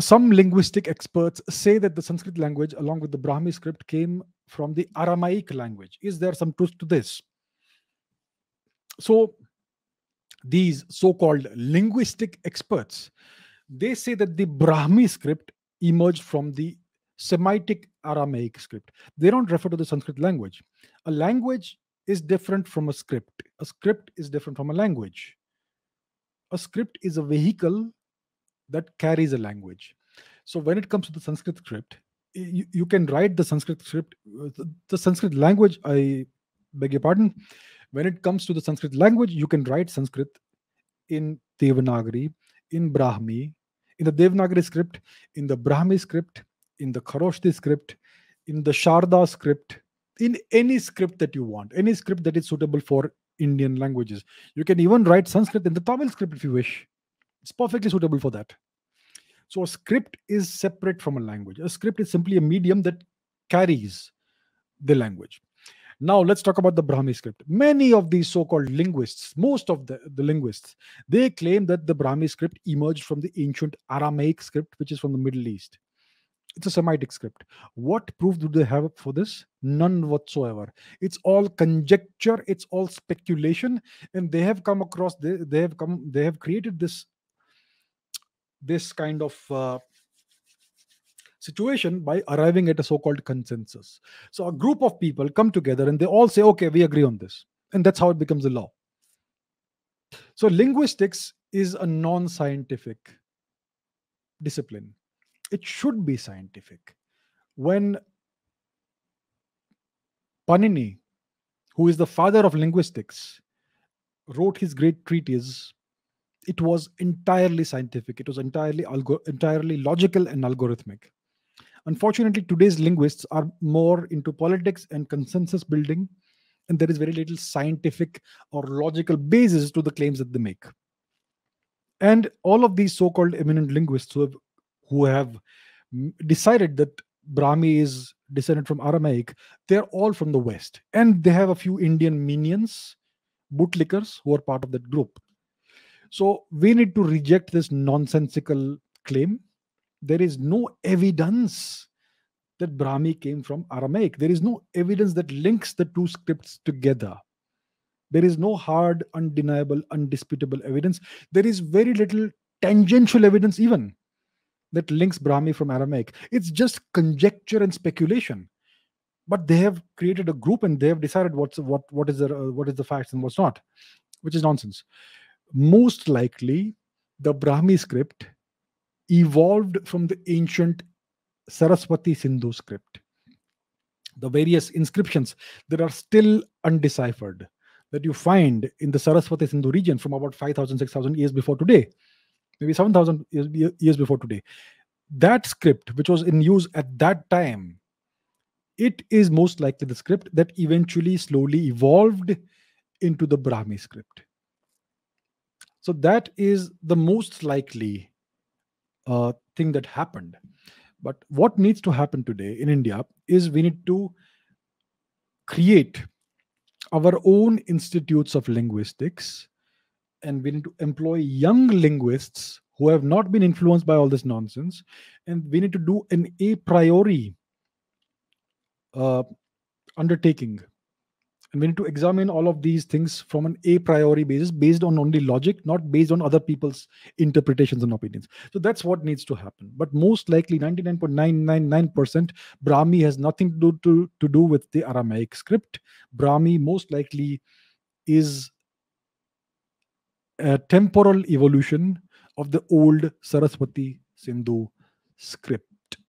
Some linguistic experts say that the Sanskrit language, along with the Brahmi script, came from the Aramaic language. Is there some truth to this? So these so-called linguistic experts, they say that the Brahmi script emerged from the Semitic Aramaic script. They don't refer to the Sanskrit language. A language is different from a script. A script is different from a language. A script is a vehicle that carries a language. So when it comes to the Sanskrit script, you can write the Sanskrit script, the Sanskrit language, I beg your pardon. When it comes to the Sanskrit language, you can write Sanskrit in Devanagari, in Brahmi, in the Devanagari script, in the Brahmi script, in the Kharoshti script, in the Sharda script, in any script that you want, any script that is suitable for Indian languages. You can even write Sanskrit in the Tamil script if you wish. It's perfectly suitable for that. So a script is separate from a language. A script is simply a medium that carries the language. Now let's talk about the Brahmi script. Many of these so-called linguists, most of the linguists, they claim that the Brahmi script emerged from the ancient Aramaic script, which is from the Middle East. It's a Semitic script. What proof do they have for this? None whatsoever. It's all conjecture. It's all speculation. And they have come across, they have created this kind of situation by arriving at a so-called consensus. So a group of people come together and they all say, okay, we agree on this. And that's how it becomes a law. So linguistics is a non-scientific discipline. It should be scientific. When Panini, who is the father of linguistics, wrote his great treatise, it was entirely scientific. It was entirely logical and algorithmic. Unfortunately, today's linguists are more into politics and consensus building, and there is very little scientific or logical basis to the claims that they make. And all of these so-called eminent linguists who have decided that Brahmi is descended from Aramaic, they're all from the West. And they have a few Indian minions, bootlickers, who are part of that group. So we need to reject this nonsensical claim. There is no evidence that Brahmi came from Aramaic. There is no evidence that links the two scripts together. There is no hard, undeniable, undisputable evidence. There is very little tangential evidence even that links Brahmi from Aramaic. It's just conjecture and speculation. But they have created a group and they have decided what is the facts and what's not, which is nonsense. Most likely, the Brahmi script evolved from the ancient Saraswati Sindhu script. The various inscriptions that are still undeciphered that you find in the Saraswati Sindhu region from about 5,000, 6,000 years before today, maybe 7,000 years before today. That script, which was in use at that time, it is most likely the script that eventually slowly evolved into the Brahmi script. So that is the most likely thing that happened. But what needs to happen today in India is we need to create our own institutes of linguistics, and we need to employ young linguists who have not been influenced by all this nonsense. And we need to do an a priori undertaking. And we need to examine all of these things from an a priori basis, based on only logic, not based on other people's interpretations and opinions. So that's what needs to happen. But most likely, 99.999%, Brahmi has nothing to do with the Aramaic script. Brahmi most likely is a temporal evolution of the old Saraswati Sindhu script.